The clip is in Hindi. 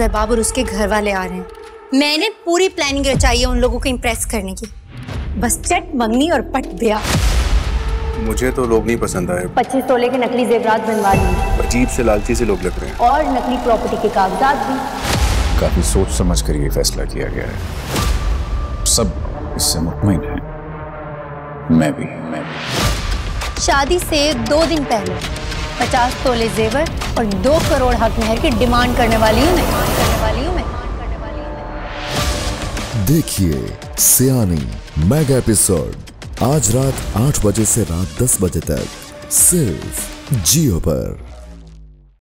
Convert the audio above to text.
ज़रबाब और उसके घर वाले आ रहे हैं। मैंने पूरी प्लानिंग रचाई है उन लोगों को इम्प्रेस करने की। बस चट मंगनी और पट ब्याह। मुझे तो लोग नहीं पसंद आए। 25 तोले के नकली जेवरात बनवा लिए। अजीब से लालची से लोग लग रहे हैं और नकली प्रॉपर्टी के कागजात भी। काफी सोच समझ कर ये फैसला किया गया है। सब इससे मुतमिन है। मैं भी। शादी से 2 दिन पहले 50 तोले जेवर और 2 करोड़ हक मेहर की डिमांड करने वाली हूँ मैं। देखिए सियानी मेगा एपिसोड आज रात 8 बजे से रात 10 बजे तक सिर्फ जियो पर।